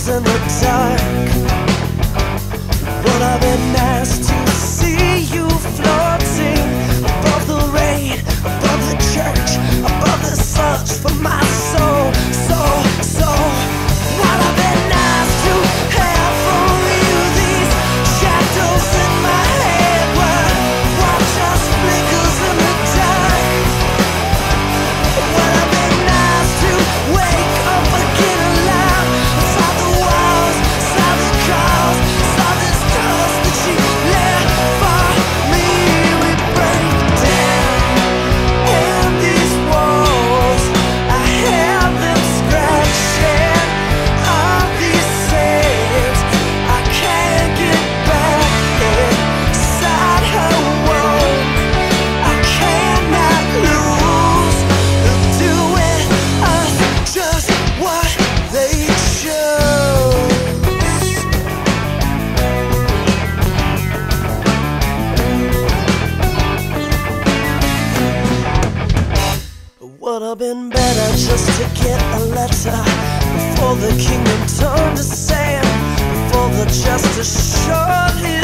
stars in the dark, would have been nice to see you floating above the rain, above the church, above the search for my soul. Would have been better just to get a letter before the kingdom turned to sand, before the justice showed him.